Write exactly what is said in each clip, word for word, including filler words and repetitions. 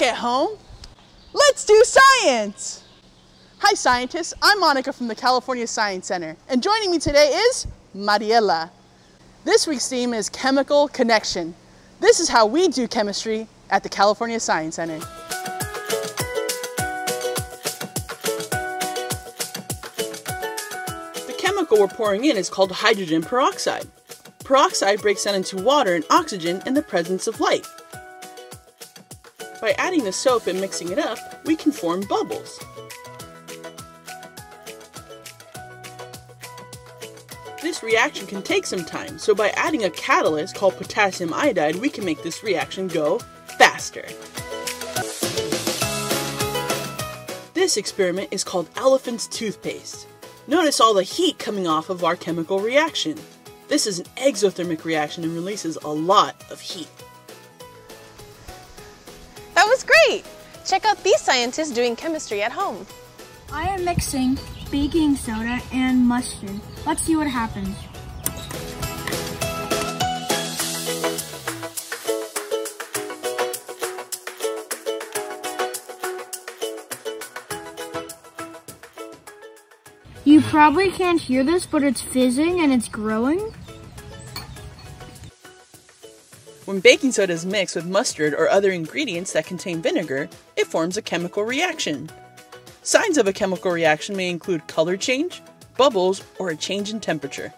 back at home. Let's do science! Hi scientists, I'm Monica from the California Science Center, and joining me today is Mariela. This week's theme is chemical connection. This is how we do chemistry at the California Science Center. The chemical we're pouring in is called hydrogen peroxide. Peroxide breaks down into water and oxygen in the presence of light. By adding the soap and mixing it up, we can form bubbles. This reaction can take some time, so by adding a catalyst called potassium iodide, we can make this reaction go faster. This experiment is called elephant's toothpaste. Notice all the heat coming off of our chemical reaction. This is an exothermic reaction and releases a lot of heat. That was great! Check out these scientists doing chemistry at home. I am mixing baking soda and mustard. Let's see what happens. You probably can't hear this, but it's fizzing and it's growing. When baking soda is mixed with mustard or other ingredients that contain vinegar, it forms a chemical reaction. Signs of a chemical reaction may include color change, bubbles, or a change in temperature.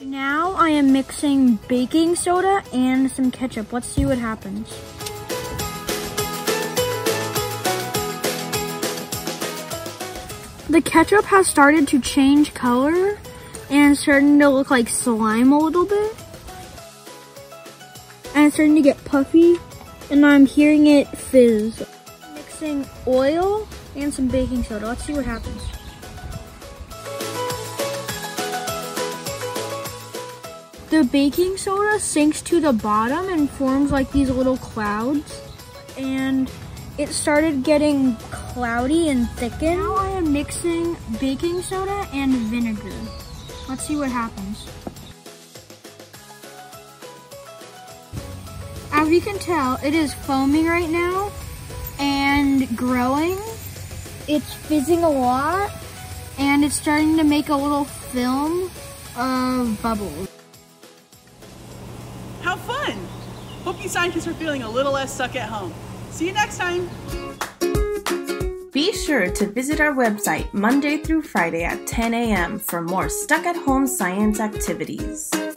Now I am mixing baking soda and some ketchup. Let's see what happens. The ketchup has started to change color and it's starting to look like slime a little bit. And it's starting to get puffy, and I'm hearing it fizz. Mixing oil and some baking soda. Let's see what happens. The baking soda sinks to the bottom and forms like these little clouds. And it started getting cloudy and thickened. Now I am mixing baking soda and vinegar. Let's see what happens. As you can tell, it is foaming right now and growing. It's fizzing a lot and it's starting to make a little film of bubbles. How fun! Hope you scientists are feeling a little less stuck at home. See you next time! Be sure to visit our website Monday through Friday at ten A M for more stuck-at-home science activities.